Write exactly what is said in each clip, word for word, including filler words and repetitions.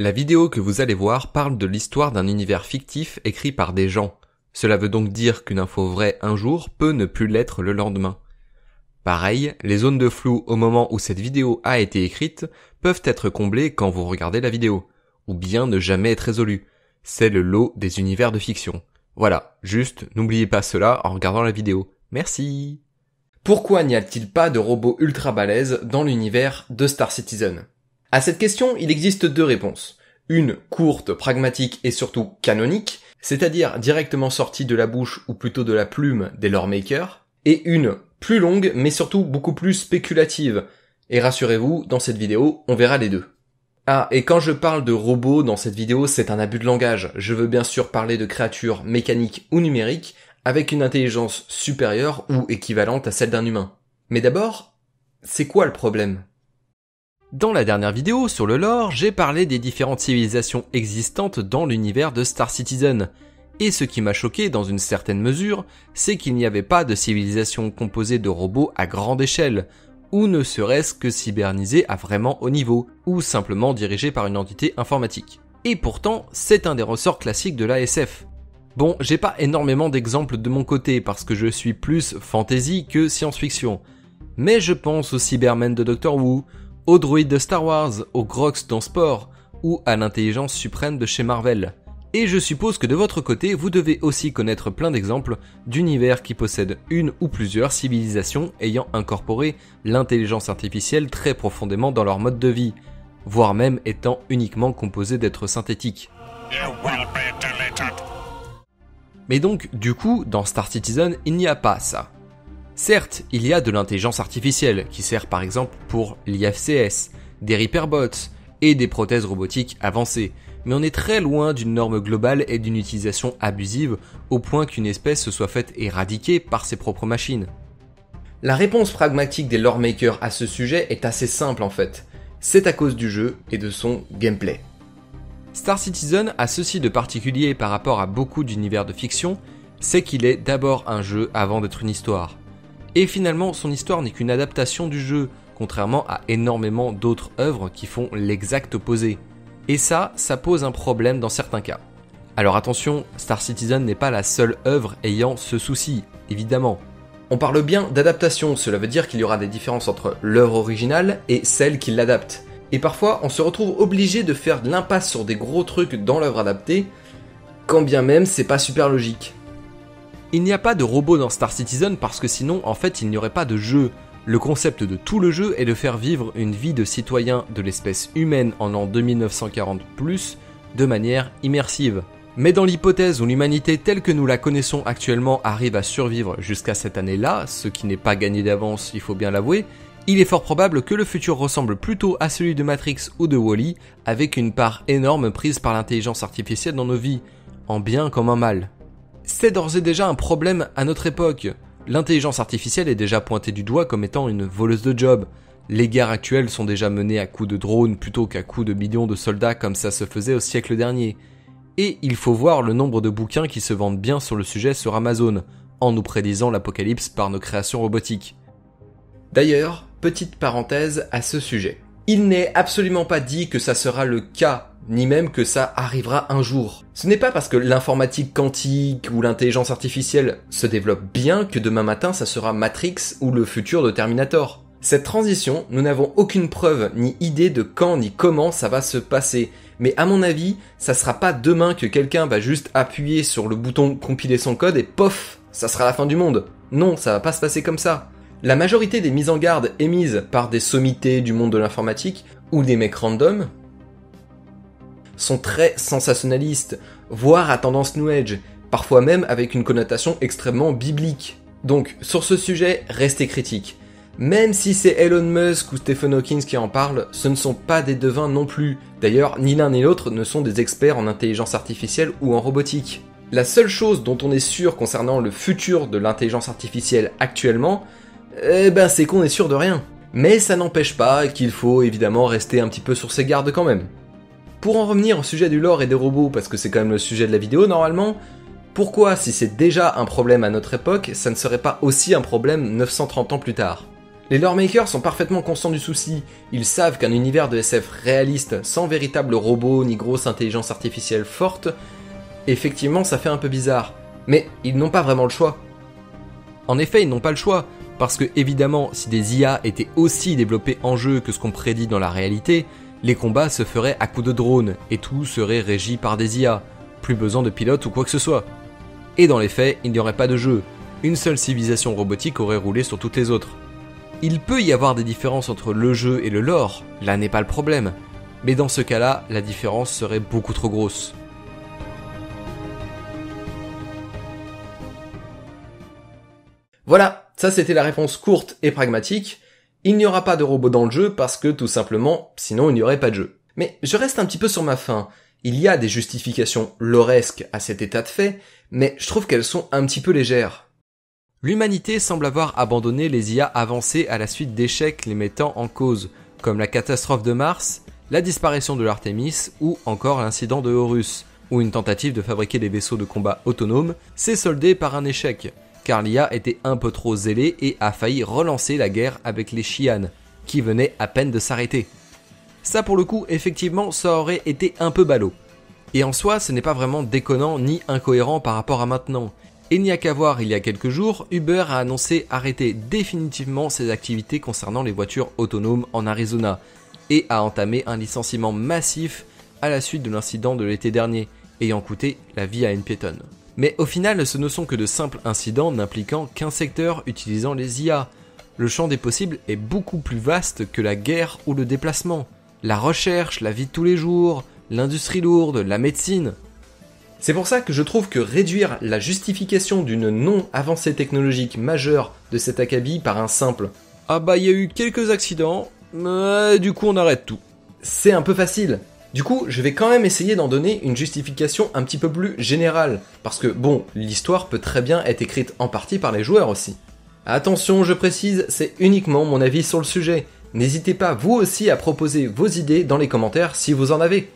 La vidéo que vous allez voir parle de l'histoire d'un univers fictif écrit par des gens. Cela veut donc dire qu'une info vraie un jour peut ne plus l'être le lendemain. Pareil, les zones de flou au moment où cette vidéo a été écrite peuvent être comblées quand vous regardez la vidéo, ou bien ne jamais être résolues. C'est le lot des univers de fiction. Voilà, juste n'oubliez pas cela en regardant la vidéo. Merci. Pourquoi n'y a-t-il pas de robots ultra balèzes dans l'univers de Star Citizen? À cette question, il existe deux réponses. Une courte, pragmatique et surtout canonique, c'est-à-dire directement sortie de la bouche ou plutôt de la plume des lore makers, et une plus longue mais surtout beaucoup plus spéculative. Et rassurez-vous, dans cette vidéo, on verra les deux. Ah, et quand je parle de robots dans cette vidéo, c'est un abus de langage. Je veux bien sûr parler de créatures mécaniques ou numériques avec une intelligence supérieure ou équivalente à celle d'un humain. Mais d'abord, c'est quoi le problème? Dans la dernière vidéo sur le lore, j'ai parlé des différentes civilisations existantes dans l'univers de Star Citizen. Et ce qui m'a choqué dans une certaine mesure, c'est qu'il n'y avait pas de civilisation composée de robots à grande échelle, ou ne serait-ce que cybernisé à vraiment haut niveau, ou simplement dirigé par une entité informatique. Et pourtant, c'est un des ressorts classiques de la S F. Bon, j'ai pas énormément d'exemples de mon côté parce que je suis plus fantasy que science-fiction. Mais je pense aux Cybermen de docteur Wu, aux droïdes de Star Wars, aux Grox dans Sport, ou à l'intelligence suprême de chez Marvel. Et je suppose que de votre côté, vous devez aussi connaître plein d'exemples d'univers qui possèdent une ou plusieurs civilisations ayant incorporé l'intelligence artificielle très profondément dans leur mode de vie, voire même étant uniquement composés d'êtres synthétiques. Mais donc, du coup, dans Star Citizen, il n'y a pas ça. Certes, il y a de l'intelligence artificielle, qui sert par exemple pour l'I F C S, des Reaperbots et des prothèses robotiques avancées, mais on est très loin d'une norme globale et d'une utilisation abusive au point qu'une espèce se soit faite éradiquer par ses propres machines. La réponse pragmatique des lore makers à ce sujet est assez simple en fait. C'est à cause du jeu et de son gameplay. Star Citizen a ceci de particulier par rapport à beaucoup d'univers de fiction, c'est qu'il est d'abord un jeu avant d'être une histoire. Et finalement, son histoire n'est qu'une adaptation du jeu, contrairement à énormément d'autres œuvres qui font l'exact opposé. Et ça, ça pose un problème dans certains cas. Alors attention, Star Citizen n'est pas la seule œuvre ayant ce souci, évidemment. On parle bien d'adaptation, cela veut dire qu'il y aura des différences entre l'œuvre originale et celle qui l'adapte. Et parfois, on se retrouve obligé de faire de l'impasse sur des gros trucs dans l'œuvre adaptée, quand bien même c'est pas super logique. Il n'y a pas de robot dans Star Citizen parce que sinon, en fait, il n'y aurait pas de jeu. Le concept de tout le jeu est de faire vivre une vie de citoyen de l'espèce humaine en l'an deux mille neuf cent quarante plus de manière immersive. Mais dans l'hypothèse où l'humanité telle que nous la connaissons actuellement arrive à survivre jusqu'à cette année-là, ce qui n'est pas gagné d'avance, il faut bien l'avouer, il est fort probable que le futur ressemble plutôt à celui de Matrix ou de Wall-E, avec une part énorme prise par l'intelligence artificielle dans nos vies, en bien comme en mal. C'est d'ores et déjà un problème à notre époque. L'intelligence artificielle est déjà pointée du doigt comme étant une voleuse de job. Les guerres actuelles sont déjà menées à coups de drones plutôt qu'à coups de millions de soldats comme ça se faisait au siècle dernier. Et il faut voir le nombre de bouquins qui se vendent bien sur le sujet sur Amazon, en nous prédisant l'apocalypse par nos créations robotiques. D'ailleurs, petite parenthèse à ce sujet. Il n'est absolument pas dit que ça sera le cas, ni même que ça arrivera un jour. Ce n'est pas parce que l'informatique quantique ou l'intelligence artificielle se développe bien que demain matin ça sera Matrix ou le futur de Terminator. Cette transition, nous n'avons aucune preuve ni idée de quand ni comment ça va se passer, mais à mon avis, ça sera pas demain que quelqu'un va juste appuyer sur le bouton compiler son code et pof, ça sera la fin du monde. Non, ça va pas se passer comme ça. La majorité des mises en garde émises par des sommités du monde de l'informatique ou des mecs random sont très sensationnalistes, voire à tendance New Age, parfois même avec une connotation extrêmement biblique. Donc sur ce sujet, restez critiques. Même si c'est Elon Musk ou Stephen Hawking qui en parlent, ce ne sont pas des devins non plus. D'ailleurs, ni l'un ni l'autre ne sont des experts en intelligence artificielle ou en robotique. La seule chose dont on est sûr concernant le futur de l'intelligence artificielle actuellement, eh ben c'est qu'on est sûr de rien. Mais ça n'empêche pas qu'il faut évidemment rester un petit peu sur ses gardes quand même. Pour en revenir au sujet du lore et des robots, parce que c'est quand même le sujet de la vidéo normalement, pourquoi si c'est déjà un problème à notre époque, ça ne serait pas aussi un problème neuf cent trente ans plus tard? Les loremakers sont parfaitement conscients du souci, ils savent qu'un univers de S F réaliste, sans véritable robot ni grosse intelligence artificielle forte, effectivement ça fait un peu bizarre, mais ils n'ont pas vraiment le choix. En effet, ils n'ont pas le choix, parce que évidemment, si des I A étaient aussi développées en jeu que ce qu'on prédit dans la réalité, les combats se feraient à coups de drones, et tout serait régi par des I A, plus besoin de pilotes ou quoi que ce soit. Et dans les faits, il n'y aurait pas de jeu, une seule civilisation robotique aurait roulé sur toutes les autres. Il peut y avoir des différences entre le jeu et le lore, là n'est pas le problème, mais dans ce cas-là, la différence serait beaucoup trop grosse. Voilà, ça c'était la réponse courte et pragmatique. Il n'y aura pas de robot dans le jeu parce que tout simplement, sinon il n'y aurait pas de jeu. Mais je reste un petit peu sur ma faim. Il y a des justifications loresques à cet état de fait, mais je trouve qu'elles sont un petit peu légères. L'humanité semble avoir abandonné les I A avancées à la suite d'échecs les mettant en cause, comme la catastrophe de Mars, la disparition de l'Artemis ou encore l'incident de Horus, où une tentative de fabriquer des vaisseaux de combat autonomes s'est soldée par un échec, car l'I A était un peu trop zélée et a failli relancer la guerre avec les Chianes, qui venaient à peine de s'arrêter. Ça pour le coup, effectivement, ça aurait été un peu ballot. Et en soi, ce n'est pas vraiment déconnant ni incohérent par rapport à maintenant. Il n'y a qu'à voir, il y a quelques jours, Uber a annoncé arrêter définitivement ses activités concernant les voitures autonomes en Arizona et a entamé un licenciement massif à la suite de l'incident de l'été dernier, ayant coûté la vie à une piétonne. Mais au final, ce ne sont que de simples incidents n'impliquant qu'un secteur utilisant les I A. Le champ des possibles est beaucoup plus vaste que la guerre ou le déplacement, la recherche, la vie de tous les jours, l'industrie lourde, la médecine. C'est pour ça que je trouve que réduire la justification d'une non-avancée technologique majeure de cet acabit par un simple « Ah bah il y a eu quelques accidents, mais du coup on arrête tout », c'est un peu facile. Du coup, je vais quand même essayer d'en donner une justification un petit peu plus générale, parce que bon, l'histoire peut très bien être écrite en partie par les joueurs aussi. Attention, je précise, c'est uniquement mon avis sur le sujet. N'hésitez pas vous aussi à proposer vos idées dans les commentaires si vous en avez.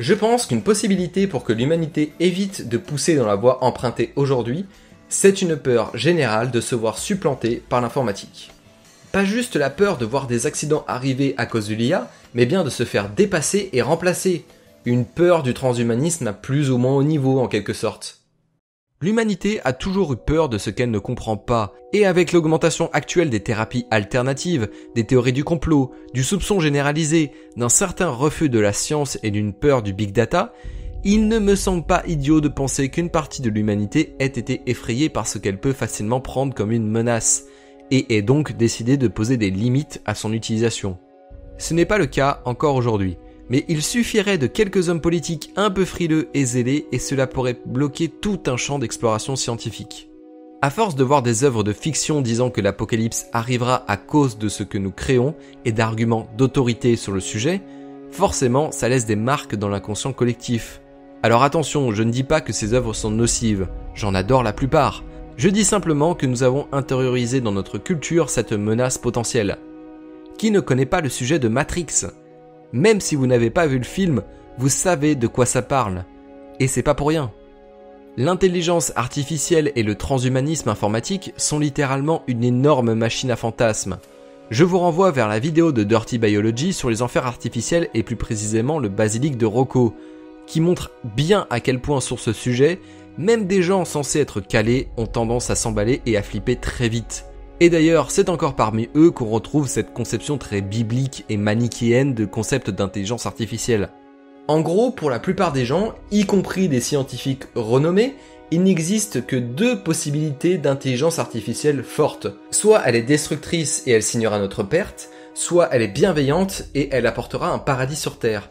Je pense qu'une possibilité pour que l'humanité évite de pousser dans la voie empruntée aujourd'hui, c'est une peur générale de se voir supplantée par l'informatique. Pas juste la peur de voir des accidents arriver à cause de l'I A, mais bien de se faire dépasser et remplacer. Une peur du transhumanisme à plus ou moins haut niveau en quelque sorte. L'humanité a toujours eu peur de ce qu'elle ne comprend pas, et avec l'augmentation actuelle des thérapies alternatives, des théories du complot, du soupçon généralisé, d'un certain refus de la science et d'une peur du big data, il ne me semble pas idiot de penser qu'une partie de l'humanité ait été effrayée par ce qu'elle peut facilement prendre comme une menace, et ait donc décidé de poser des limites à son utilisation. Ce n'est pas le cas encore aujourd'hui. Mais il suffirait de quelques hommes politiques un peu frileux et zélés et cela pourrait bloquer tout un champ d'exploration scientifique. À force de voir des œuvres de fiction disant que l'apocalypse arrivera à cause de ce que nous créons et d'arguments d'autorité sur le sujet, forcément ça laisse des marques dans l'inconscient collectif. Alors attention, je ne dis pas que ces œuvres sont nocives, j'en adore la plupart. Je dis simplement que nous avons intériorisé dans notre culture cette menace potentielle. Qui ne connaît pas le sujet de Matrix ? Même si vous n'avez pas vu le film, vous savez de quoi ça parle. Et c'est pas pour rien. L'intelligence artificielle et le transhumanisme informatique sont littéralement une énorme machine à fantasmes. Je vous renvoie vers la vidéo de Dirty Biology sur les enfers artificiels et plus précisément le basilic de Rocco, qui montre bien à quel point sur ce sujet, même des gens censés être calés ont tendance à s'emballer et à flipper très vite. Et d'ailleurs, c'est encore parmi eux qu'on retrouve cette conception très biblique et manichéenne de concept d'intelligence artificielle. En gros, pour la plupart des gens, y compris des scientifiques renommés, il n'existe que deux possibilités d'intelligence artificielle forte. Soit elle est destructrice et elle signera notre perte, soit elle est bienveillante et elle apportera un paradis sur Terre.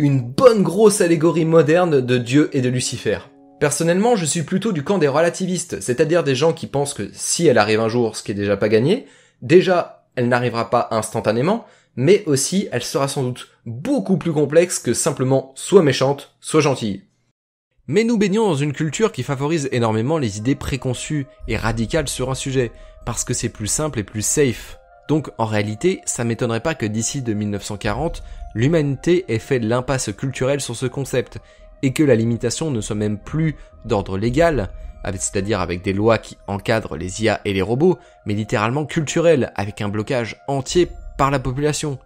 Une bonne grosse allégorie moderne de Dieu et de Lucifer. Personnellement, je suis plutôt du camp des relativistes, c'est-à-dire des gens qui pensent que si elle arrive un jour, ce qui est déjà pas gagné, déjà, elle n'arrivera pas instantanément, mais aussi, elle sera sans doute beaucoup plus complexe que simplement soit méchante, soit gentille. Mais nous baignons dans une culture qui favorise énormément les idées préconçues et radicales sur un sujet, parce que c'est plus simple et plus safe. Donc, en réalité, ça m'étonnerait pas que d'ici de mille neuf cent quarante, l'humanité ait fait l'impasse culturelle sur ce concept, et que la limitation ne soit même plus d'ordre légal, c'est-à-dire avec des lois qui encadrent les I A et les robots, mais littéralement culturelles, avec un blocage entier par la population.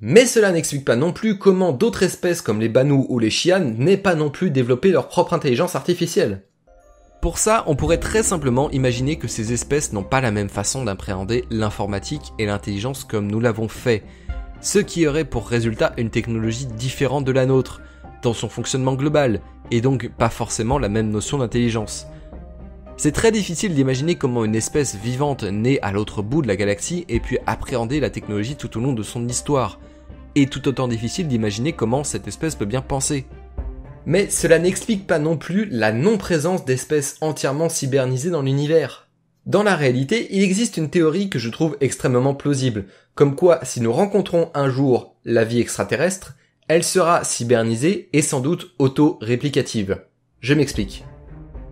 Mais cela n'explique pas non plus comment d'autres espèces comme les Banu ou les Chian n'aient pas non plus développé leur propre intelligence artificielle. Pour ça, on pourrait très simplement imaginer que ces espèces n'ont pas la même façon d'appréhender l'informatique et l'intelligence comme nous l'avons fait, ce qui aurait pour résultat une technologie différente de la nôtre, dans son fonctionnement global, et donc pas forcément la même notion d'intelligence. C'est très difficile d'imaginer comment une espèce vivante née à l'autre bout de la galaxie ait pu appréhender la technologie tout au long de son histoire, et tout autant difficile d'imaginer comment cette espèce peut bien penser. Mais cela n'explique pas non plus la non-présence d'espèces entièrement cybernisées dans l'univers. Dans la réalité, il existe une théorie que je trouve extrêmement plausible, comme quoi si nous rencontrons un jour la vie extraterrestre, elle sera cybernisée et sans doute auto-réplicative. Je m'explique.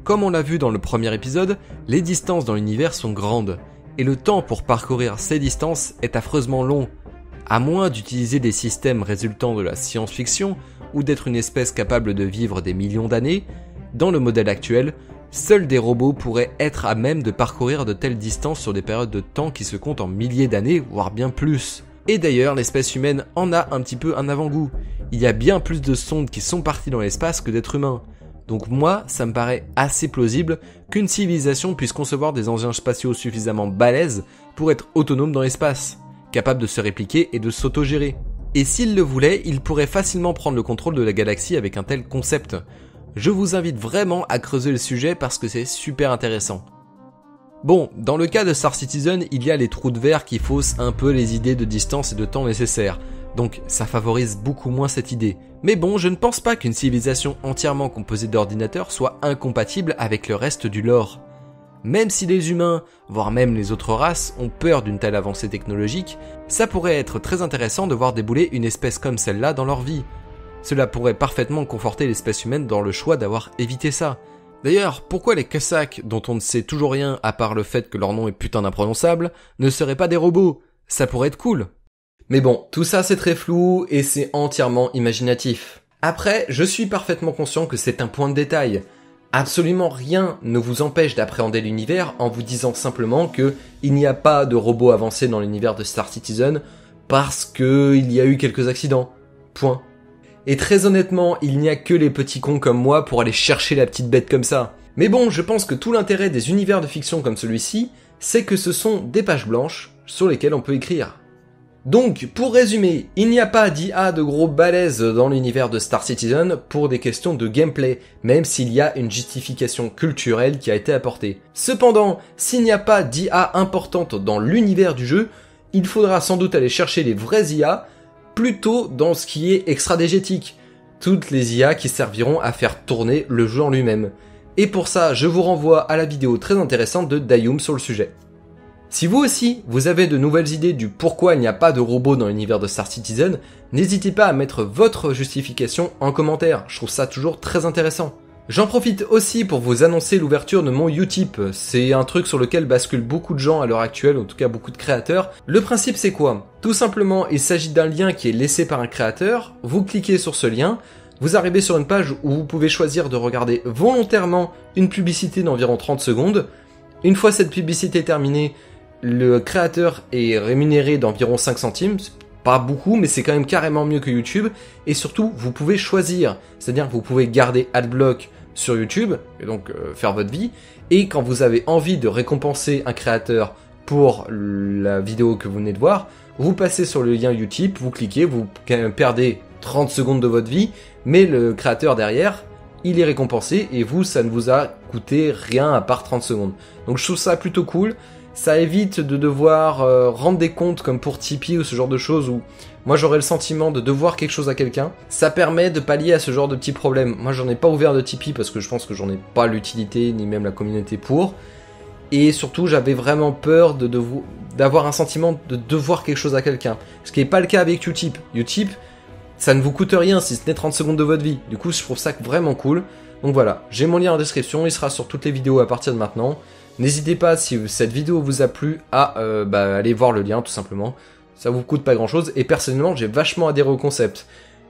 Comme on l'a vu dans le premier épisode, les distances dans l'univers sont grandes, et le temps pour parcourir ces distances est affreusement long. À moins d'utiliser des systèmes résultant de la science-fiction, ou d'être une espèce capable de vivre des millions d'années, dans le modèle actuel, seuls des robots pourraient être à même de parcourir de telles distances sur des périodes de temps qui se comptent en milliers d'années, voire bien plus. Et d'ailleurs, l'espèce humaine en a un petit peu un avant-goût. Il y a bien plus de sondes qui sont parties dans l'espace que d'êtres humains. Donc moi, ça me paraît assez plausible qu'une civilisation puisse concevoir des engins spatiaux suffisamment balèzes pour être autonome dans l'espace, capable de se répliquer et de s'autogérer. Et s'il le voulait, il pourrait facilement prendre le contrôle de la galaxie avec un tel concept. Je vous invite vraiment à creuser le sujet parce que c'est super intéressant. Bon, dans le cas de Star Citizen, il y a les trous de verre qui faussent un peu les idées de distance et de temps nécessaires, donc ça favorise beaucoup moins cette idée. Mais bon, je ne pense pas qu'une civilisation entièrement composée d'ordinateurs soit incompatible avec le reste du lore. Même si les humains, voire même les autres races, ont peur d'une telle avancée technologique, ça pourrait être très intéressant de voir débouler une espèce comme celle-là dans leur vie. Cela pourrait parfaitement conforter l'espèce humaine dans le choix d'avoir évité ça. D'ailleurs, pourquoi les cassaques, dont on ne sait toujours rien à part le fait que leur nom est putain imprononçable, ne seraient pas des robots? Ça pourrait être cool. Mais bon, tout ça c'est très flou et c'est entièrement imaginatif. Après, je suis parfaitement conscient que c'est un point de détail. Absolument rien ne vous empêche d'appréhender l'univers en vous disant simplement que il n'y a pas de robots avancés dans l'univers de Star Citizen parce que il y a eu quelques accidents. Point. Et très honnêtement, il n'y a que les petits cons comme moi pour aller chercher la petite bête comme ça. Mais bon, je pense que tout l'intérêt des univers de fiction comme celui-ci, c'est que ce sont des pages blanches sur lesquelles on peut écrire. Donc, pour résumer, il n'y a pas d'I A de gros balèze dans l'univers de Star Citizen pour des questions de gameplay, même s'il y a une justification culturelle qui a été apportée. Cependant, s'il n'y a pas d'I A importante dans l'univers du jeu, il faudra sans doute aller chercher les vraies I A, plutôt dans ce qui est extradégétique, toutes les I A qui serviront à faire tourner le jeu en lui-même. Et pour ça, je vous renvoie à la vidéo très intéressante de Dayum sur le sujet. Si vous aussi, vous avez de nouvelles idées du pourquoi il n'y a pas de robots dans l'univers de Star Citizen, n'hésitez pas à mettre votre justification en commentaire, je trouve ça toujours très intéressant. J'en profite aussi pour vous annoncer l'ouverture de mon Utip, c'est un truc sur lequel basculent beaucoup de gens à l'heure actuelle, en tout cas beaucoup de créateurs. Le principe c'est quoi? Tout simplement, il s'agit d'un lien qui est laissé par un créateur, vous cliquez sur ce lien, vous arrivez sur une page où vous pouvez choisir de regarder volontairement une publicité d'environ trente secondes. Une fois cette publicité terminée, le créateur est rémunéré d'environ cinq centimes, pas beaucoup, mais c'est quand même carrément mieux que YouTube, et surtout, vous pouvez choisir, c'est-à-dire que vous pouvez garder adblock sur YouTube, et donc euh, faire votre vie, et quand vous avez envie de récompenser un créateur pour la vidéo que vous venez de voir, vous passez sur le lien Utip, vous cliquez, vous perdez trente secondes de votre vie, mais le créateur derrière, il est récompensé, et vous, ça ne vous a coûté rien à part trente secondes. Donc je trouve ça plutôt cool. Ça évite de devoir euh, rendre des comptes comme pour Tipeee ou ce genre de choses où moi j'aurais le sentiment de devoir quelque chose à quelqu'un. Ça permet de pallier à ce genre de petits problèmes. Moi j'en ai pas ouvert de Tipeee parce que je pense que j'en ai pas l'utilité ni même la communauté pour. Et surtout j'avais vraiment peur de devo- d'avoir un sentiment de devoir quelque chose à quelqu'un. Ce qui n'est pas le cas avec Utip. Utip, ça ne vous coûte rien si ce n'est trente secondes de votre vie. Du coup je trouve ça vraiment cool. Donc voilà, j'ai mon lien en description, il sera sur toutes les vidéos à partir de maintenant. N'hésitez pas, si cette vidéo vous a plu, à euh, bah, aller voir le lien tout simplement. Ça vous coûte pas grand chose et personnellement j'ai vachement adhéré au concept.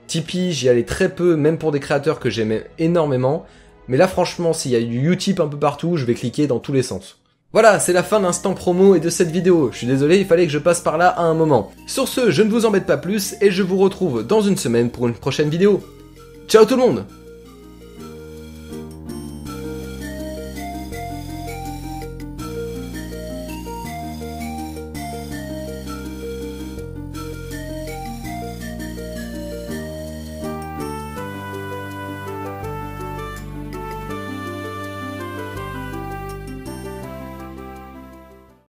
Tipeee, j'y allais très peu, même pour des créateurs que j'aimais énormément. Mais là franchement, s'il y a du Utip un peu partout, je vais cliquer dans tous les sens. Voilà, c'est la fin de l'instant promo et de cette vidéo. Je suis désolé, il fallait que je passe par là à un moment. Sur ce, je ne vous embête pas plus et je vous retrouve dans une semaine pour une prochaine vidéo. Ciao tout le monde!